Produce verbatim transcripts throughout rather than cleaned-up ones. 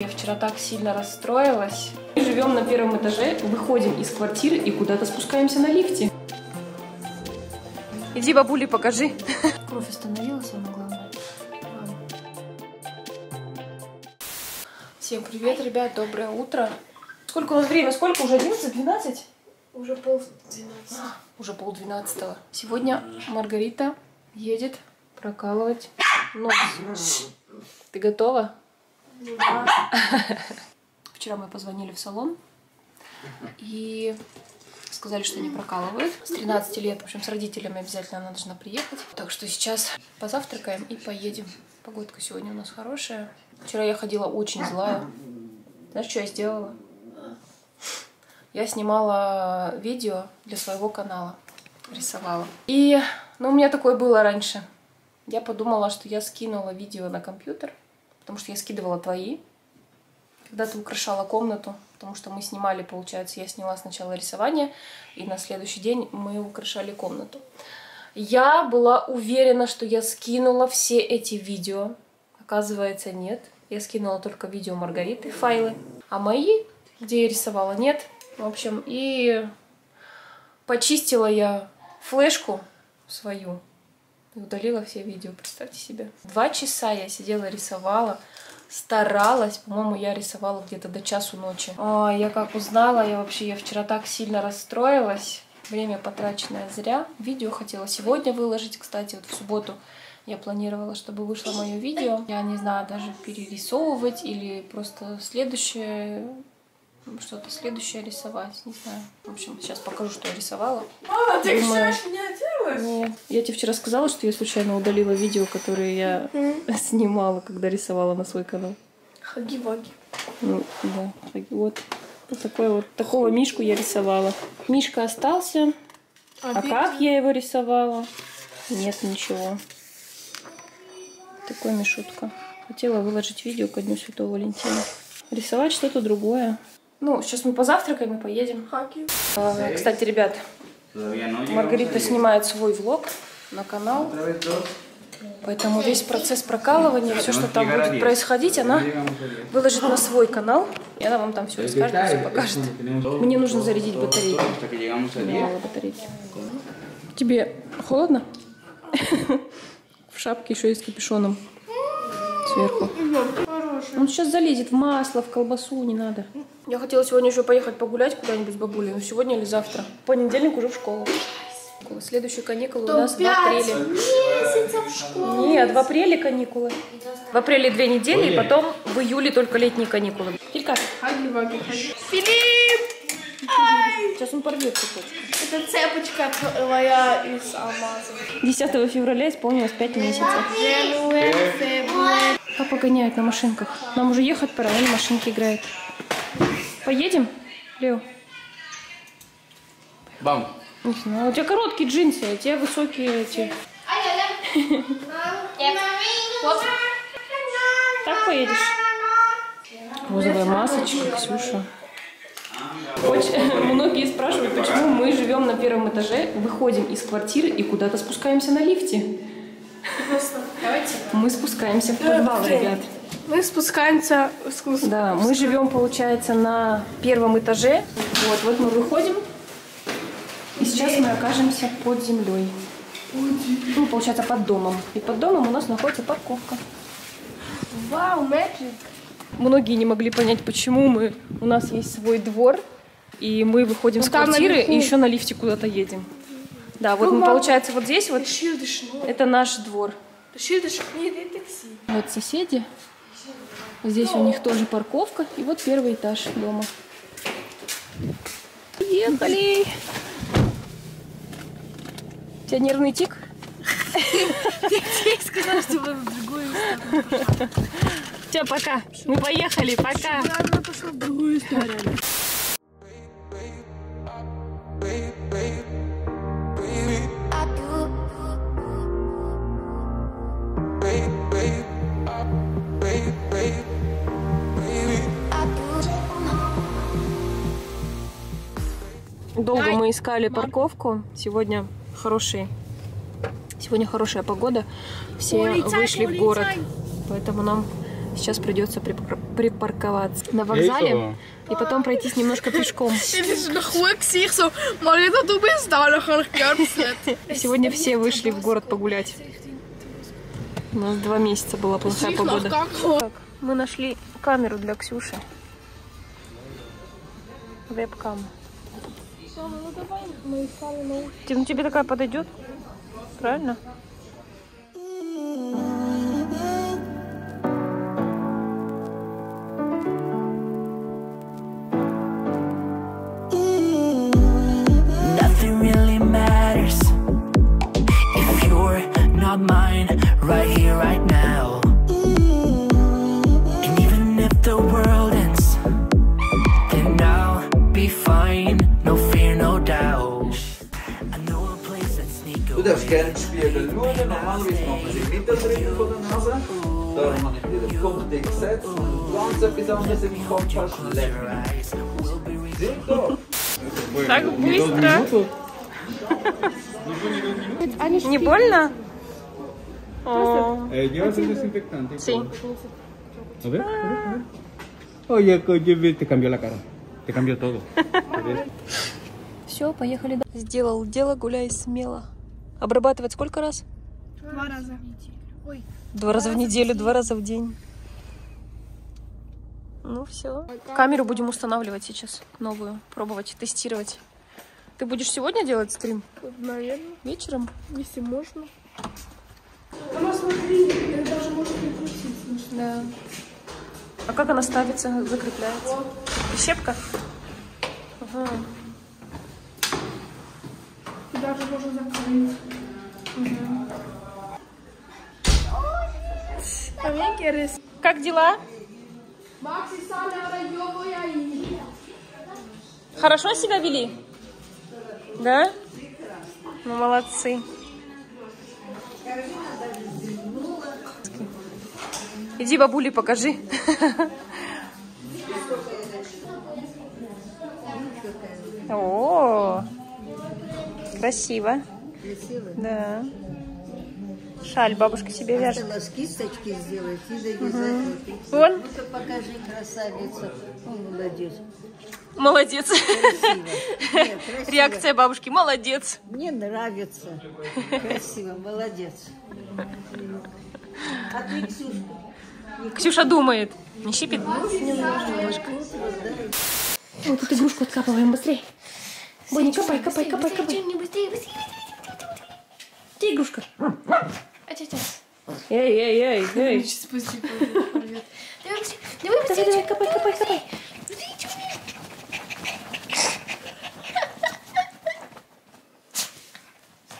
Я вчера так сильно расстроилась. Мы живем на первом этаже, выходим из квартиры и куда-то спускаемся на лифте. Иди, бабуле, покажи. Кровь остановилась, самое главное. Всем привет, ребят, доброе утро. Сколько у нас время? Сколько? Уже одиннадцать, двенадцать? Уже полдвенадцатого. А, уже полдвенадцатого. Сегодня Маргарита едет прокалывать нос. Ты готова? Да. Вчера мы позвонили в салон и сказали, что не прокалывают. С тринадцати лет, в общем, с родителями обязательно она должна приехать. Так что сейчас позавтракаем и поедем. Погодка сегодня у нас хорошая. Вчера я ходила очень злая. Знаешь, что я сделала? Я снимала видео для своего канала, рисовала. И, ну, у меня такое было раньше. Я подумала, что я скинула видео на компьютер. Потому что я скидывала твои, когда ты украшала комнату, потому что мы снимали, получается, я сняла сначала рисование, и на следующий день мы украшали комнату. Я была уверена, что я скинула все эти видео. Оказывается, нет. Я скинула только видео Маргариты, файлы. А мои, где я рисовала, нет. В общем, и почистила я флешку свою. Удалила все видео, представьте себе. Два часа я сидела, рисовала, старалась. По-моему, я рисовала где-то до часу ночи. А, я как узнала, я вообще я вчера так сильно расстроилась. Время потраченное зря. Видео хотела сегодня выложить, кстати, вот в субботу. Я планировала, чтобы вышло мое видео. Я не знаю, даже перерисовывать или просто следующее, что-то следующее рисовать, не знаю. В общем, сейчас покажу, что я рисовала. Мама, ты думаю... что меня делаешь? Нет. Я тебе вчера сказала, что я случайно удалила видео, которые я mm-hmm. снимала, когда рисовала на свой канал. Хаги-ваги. Ну, да, хаги. Вот. Вот такой вот. Такого Мишку я рисовала. Мишка остался. Обидно. А как я его рисовала? Нет, ничего. Такой Мишутка. Хотела выложить видео ко Дню Святого Валентина. Рисовать что-то другое. Ну, сейчас мы позавтракаем и поедем. А, кстати, ребят, Маргарита снимает свой влог на канал. Поэтому весь процесс прокалывания, все, что там будет происходить, она выложит на свой канал. И она вам там все расскажет, все покажет. Мне нужно зарядить батарейки. Мало батарейки. Тебе холодно? В шапке еще и с капюшоном сверху. Он сейчас залезет в масло, в колбасу, не надо. Я хотела сегодня еще поехать погулять куда-нибудь с бабулей, но сегодня или завтра. В понедельник уже в школу. Следующие каникулы у нас в апреле. Нет, в апреле каникулы. В апреле две недели, и потом в июле только летние каникулы. Филька. Филипп! Сейчас он порвет цепочку. Это цепочка твоя из алмаза. десятого февраля исполнилось пять месяцев. Папа гоняет на машинках. Нам уже ехать пора, он в машинке играет. Поедем, Лео? Бам. Не знаю, у тебя короткие джинсы, а у тебя высокие эти. Так поедешь? Розовая масочка, Ксюша. Очень, многие спрашивают, почему мы живем на первом этаже, выходим из квартиры и куда-то спускаемся на лифте. Мы спускаемся в подвал, ребят. Мы спускаемся в сквозь. Да, мы живем, получается, на первом этаже. Вот, вот мы выходим. И сейчас мы окажемся под землей. Ну, получается, под домом. И под домом у нас находится парковка. Вау, мэджик! Многие не могли понять, почему мы, у нас есть свой двор, и мы выходим с квартиры и еще на лифте куда-то едем. Да, вот мы, получается, вот здесь вот, это наш двор. Вот соседи, здесь у них тоже парковка, и вот первый этаж дома. Поехали! У тебя нервный тик? Я сказала, что мы в другую сторону. Все, пока. Мы поехали, пока. Она пошла в другую сторону. Долго мы искали парковку. Сегодня хороший. Сегодня хорошая погода. Все вышли в город. Поэтому нам Сейчас придется припар припарковаться на вокзале и потом пройтись немножко пешком. Сегодня все вышли в город погулять. У нас два месяца была плохая погода. Так, мы нашли камеру для Ксюши. Вебкам. Тим, тебе такая подойдет? Правильно? Так быстро. Не больно? Все, поехали. Сделал дело, гуляй смело. Обрабатывать сколько раз? Два раза в неделю. Ой, два, два раза в неделю, два раза в день. Ну все. Камеру будем устанавливать сейчас. Новую. Пробовать, тестировать. Ты будешь сегодня делать стрим? Наверное. Вечером? Если можно. Она, смотри, даже может прикусить. Да. А как она ставится, закрепляется? Вот. Щепка? Ага. Даже можно закрыть. Угу. Как дела? Хорошо себя вели? Да? Ну, молодцы. Иди бабуле покажи. О, красиво. Красиво? Да. Шаль бабушка себе вяжет. Осталось кисточки сделать и завязать. Вон. Покажи, красавица. Он молодец. Молодец. Красиво. Нет, красиво. Реакция бабушки. Молодец. Мне нравится. Красиво. Молодец. А ты, Ксюшка? Ксюша думает. Не щипит? Немножко. Вот эту игрушку откапываем быстрее. Боня, копай, копай, копай, копай. Где игрушка? Эй-эй-эй, эй. Сейчас пусть порвет. Давай, давай, давай, копай, копай, копай.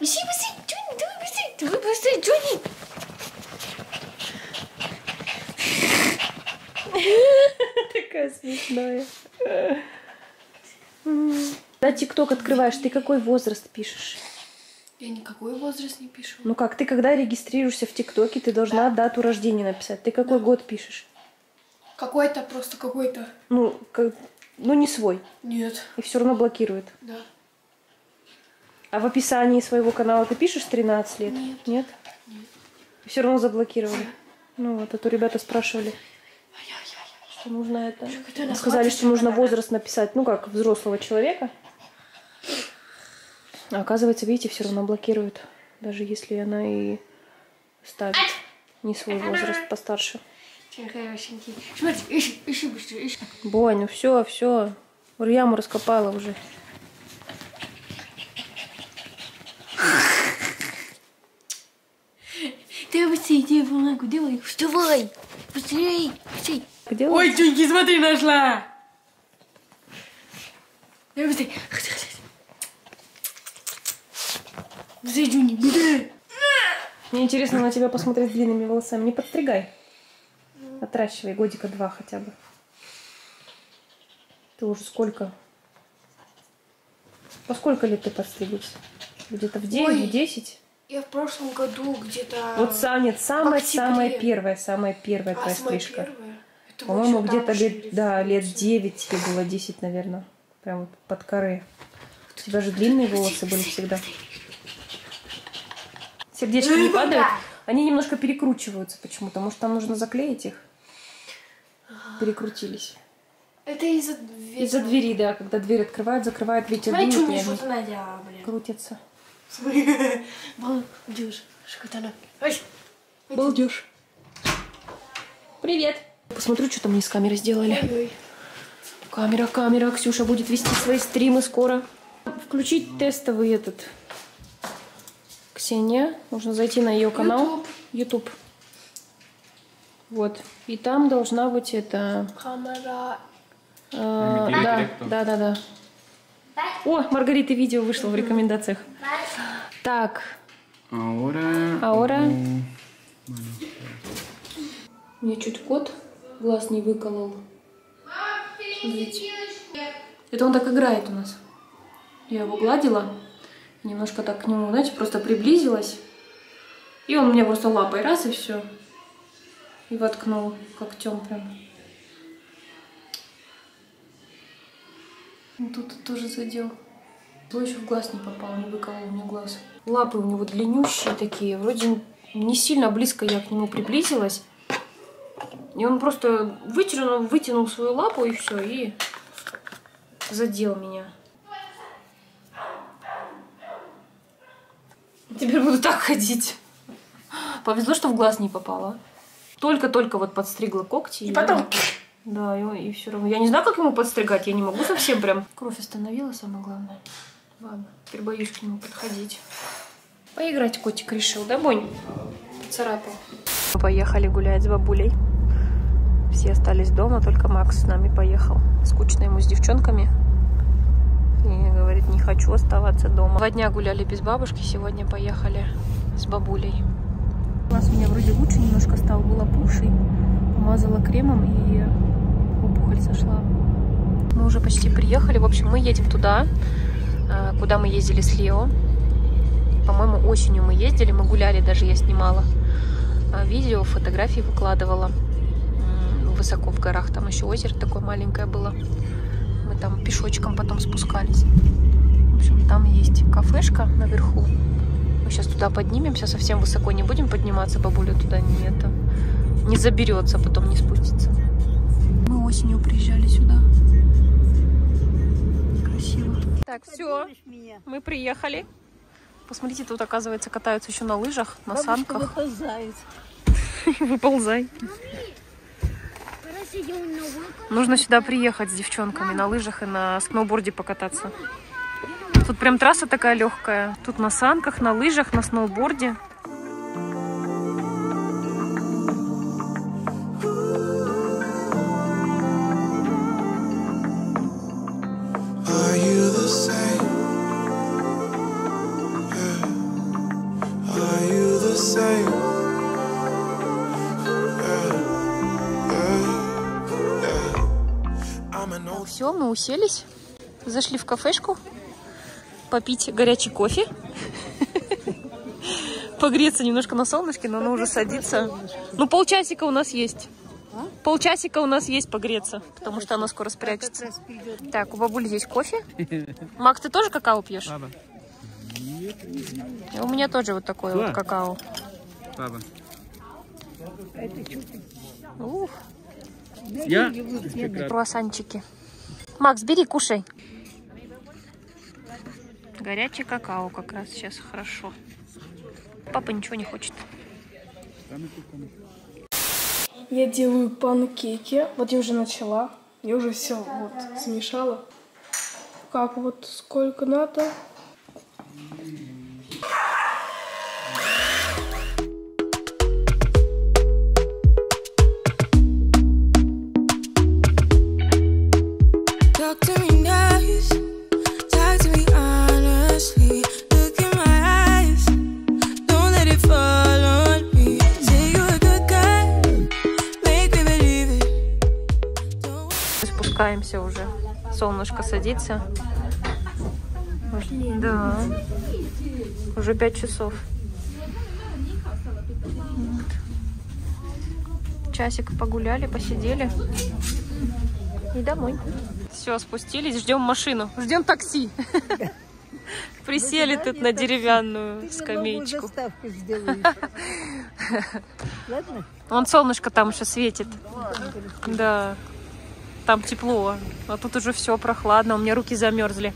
Беси, беси, Джонни, давай, беси, давай, беси, Джонни. Такая смешная. Да, ТикТок открываешь, ты какой возраст пишешь? Я никакой возраст не пишу. Ну как, ты когда регистрируешься в ТикТоке, ты должна да. дату рождения написать. Ты какой да. год пишешь? Какой-то, просто какой-то. Ну, как... ну не свой. Нет. И все равно блокирует. Да. А в описании своего канала ты пишешь тринадцать лет? Нет. Нет? Нет. И все равно заблокировали. Да. Ну вот, а то ребята спрашивали, что нужно это. Что сказали, что нужно возраст написать, ну как, взрослого человека. А оказывается, видите, все равно блокируют, даже если она и ставит не свой возраст, постарше. Бой, ну все, все, яму раскопала уже. Давай, иди в лунку, давай, вставай, быстрей, быстрей. Ой, Чуньки, смотри, нашла. Давай, быстрей. Мне интересно на тебя посмотреть с длинными волосами. Не подстригай. Отращивай годика два хотя бы. Ты уже сколько? По сколько лет ты подстриглась? Где-то в день, в десять? Я в прошлом году где-то... Вот нет, самая, самая первая, самая первая твоя стрижка. По-моему, где-то лет, да, лет девять тебе было, десять, наверное. Прям под коры. У тебя же длинные волосы были всегда. Сердечки не падают, они немножко перекручиваются почему-то. Может, там нужно заклеить их? перекрутились. Это из-за двери. Из-за двери, да, когда дверь открывают, закрывают, ветер дует. Смотри, чумишь, вот она, я, блин. Крутится. Балдеж. Что-то она. Балдеж. Привет. Посмотрю, что там мне с камерой сделали. Ой-ой. Камера, камера. Ксюша будет вести свои стримы скоро. Включить тестовый этот. Ксения. Нужно зайти на ее канал. YouTube. Вот. И там должна быть это... Камера... Э, да, да, да, да. О, Маргарита видео вышло в рекомендациях. Так. Аура. Аура. Мне чуть кот глаз не выколол. Смотрите. Это он так играет у нас. Я его гладила. Немножко так к нему, знаете, просто приблизилась. И он у меня просто лапой раз и все. И воткнул когтем прям. Тут тоже задел. Зло еще в глаз не попал, не выколол мне глаз. Лапы у него длиннющие такие. Вроде не сильно близко я к нему приблизилась. И он просто вытянул, вытянул свою лапу и все, и задел меня. Теперь буду так ходить. Повезло, что в глаз не попало. Только-только вот подстригла когти. И, и потом... Я... Да, и, и все равно. Я не знаю, как ему подстригать. Я не могу совсем прям. Кровь остановила, самое главное. Ладно, теперь боюсь к нему подходить. Поиграть котик решил, да, Бонь? Поцарапал. Мы поехали гулять с бабулей. Все остались дома, только Макс с нами поехал. Скучно ему с девчонками. И говорит, не хочу оставаться дома. Два дня гуляли без бабушки, сегодня поехали с бабулей. Глаз у меня вроде лучше немножко стал, был опухший. Помазала кремом, и опухоль сошла. Мы уже почти приехали. В общем, мы едем туда, куда мы ездили с Лео. По-моему, осенью мы ездили, мы гуляли, даже я снимала видео, фотографии выкладывала. Высоко в горах, там еще озеро такое маленькое было. Мы там пешочком потом спускались. В общем, там есть кафешка наверху. Мы сейчас туда поднимемся, совсем высоко не будем подниматься, бабуля туда не, это, не заберется, потом не спустится. Мы осенью приезжали сюда. Красиво. Так, все, мы приехали. Посмотрите, тут, оказывается, катаются еще на лыжах, на бабушка санках. Выползает. Выползай. Нужно сюда приехать с девчонками, на лыжах и на сноуборде покататься. Тут прям трасса такая легкая. Тут на санках, на лыжах, на сноуборде. Ну, все, мы уселись. Зашли в кафешку. Попить горячий кофе, погреться немножко на солнышке, но оно уже садится. Ну, полчасика у нас есть. Полчасика у нас есть погреться, потому что оно скоро спрячется. Так, у бабули здесь кофе. Макс, ты тоже какао пьешь? И у меня тоже вот такое вот какао. Ух. Круассанчики. Макс, бери, кушай. Горячий какао как раз сейчас хорошо. Папа ничего не хочет. Я делаю панкейки. Вот я уже начала. Я уже все вот смешала. Как вот сколько надо. Спускаемся уже. Солнышко садится. Да. Уже пять часов. Вот. Часик погуляли, посидели. И домой. Все, спустились, ждем машину. Ждем такси. Присели тут на деревянную скамеечку. Ладно? Вон солнышко там еще светит. Да. Там тепло. А тут уже все прохладно. У меня руки замерзли.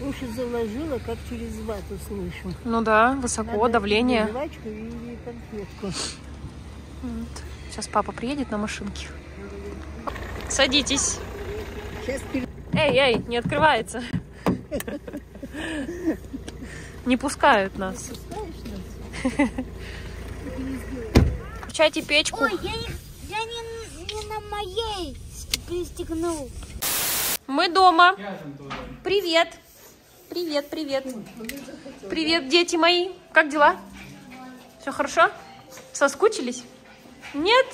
Уши заложила, как через вату слышу. Ну да, высоко, надо давление. Жвачку или конфетку. Вот. Сейчас папа приедет на машинке. Садитесь. Эй, эй, не открывается. Не пускают нас. Включайте печку. Ой, я не на моей пристегнул. Мы дома. Привет. Привет, привет. Привет, дети мои. Как дела? Все хорошо? Соскучились? Нет?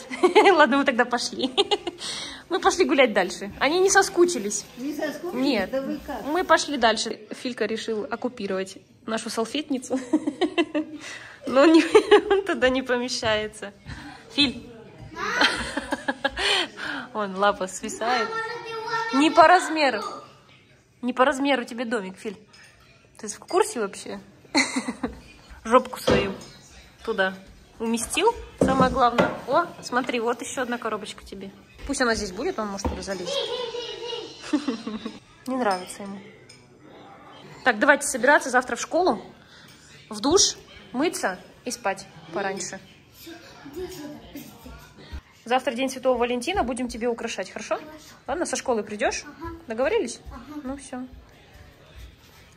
Ладно, мы тогда пошли. Мы пошли гулять дальше. Они не соскучились. Не соскучились? Нет. Да вы как? Мы пошли дальше. Филька решил оккупировать нашу салфетницу. Но он, не, он туда не помещается. Филь. Вон, лапа свисает. Не по размеру. Не по размеру тебе домик, Филь. Ты в курсе вообще? Жопку свою туда уместил. Самое главное. О, смотри, вот еще одна коробочка тебе. Пусть она здесь будет, он может туда залезть. Не нравится ему. Так, давайте собираться завтра в школу, в душ, мыться и спать пораньше. Завтра день Святого Валентина, будем тебе украшать, хорошо? Хорошо. Ладно, со школы придешь? Ага. Договорились? Ага. Ну все.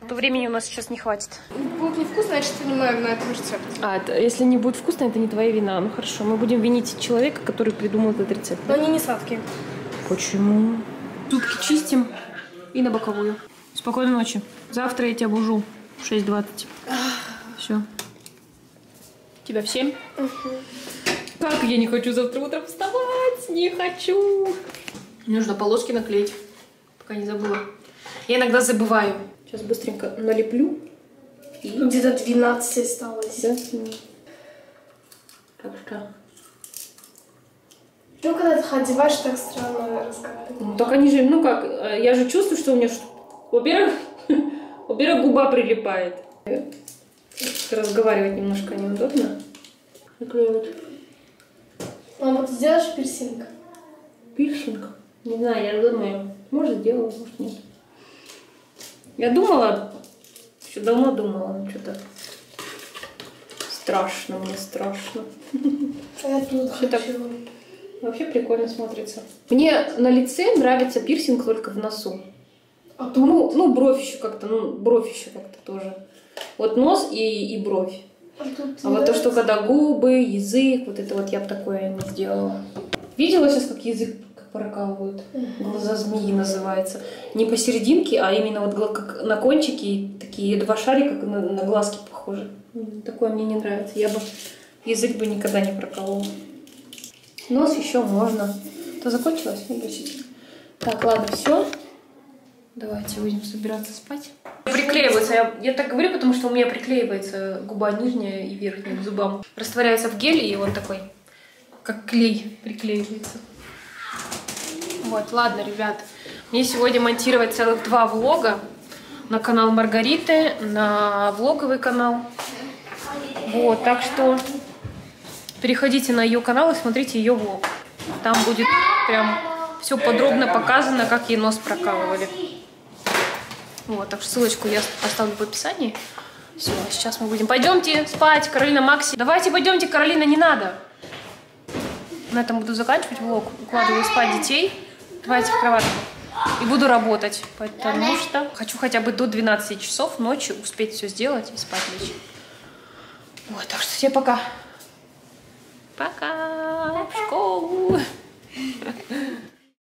А то времени у нас сейчас не хватит. Будет невкусно, значит, снимаем на этом рецепт. А, это, если не будет вкусно, это не твоя вина. Ну хорошо, мы будем винить человека, который придумал этот рецепт. Но они не сладкие. Почему? Зубки чистим и на боковую. Спокойной ночи. Завтра я тебя бужу в шесть двадцать. Все. Тебя в семь? Угу. Как я не хочу завтра утром вставать? Не хочу. Мне нужно полоски наклеить, пока не забыла. Я иногда забываю. Сейчас быстренько налеплю. И... где-то двенадцать осталось. Да? Так что... Ну, когда ты одеваешь, так странно разговаривать. Ну, так они же... Ну, как? Я же чувствую, что у меня... Во-первых, во-первых, губа прилипает. Разговаривать немножко неудобно. Наклеивать. Мам, вот сделаешь пирсинг? Пирсинг? Не знаю, я думаю. Может, сделала, может, нет. Я думала, еще давно думала, что-то страшно, мне страшно. Вообще прикольно смотрится. Мне на лице нравится пирсинг только в носу. А то ну, ну бровь еще как-то, ну бровь еще как-то тоже. Вот нос и, и бровь. А, а вот то, что когда губы, язык, вот это вот я бы такое не сделала. Видела сейчас, как язык прокалывают. Глаза змеи называется. Не посерединке, а именно вот как на кончике. Такие два шарика, как на, на глазки похожи. Такое мне не нравится. Я бы язык бы никогда не проколола. Нос еще можно. То закончилось? Так, ладно, все. Давайте будем собираться спать. Приклеивается. Я, я так говорю, потому что у меня приклеивается губа нижняя и верхняя к зубам. Растворяется в геле, и он такой, как клей, приклеивается. Вот, ладно, ребят, мне сегодня монтировать целых два влога на канал Маргариты, на влоговый канал. Вот, так что переходите на ее канал и смотрите ее влог. Там будет прям все подробно показано, как ей нос прокалывали. Вот, так что ссылочку я оставлю в описании. Все, сейчас мы будем... Пойдемте спать, Каролина, Макси. Давайте пойдемте, Каролина, не надо. На этом буду заканчивать влог. Укладываю спать детей. Давайте в кроватку. И буду работать, потому что хочу хотя бы до двенадцати часов ночи успеть все сделать и спать лечь. Вот, так что всем пока. Пока. пока. В школу.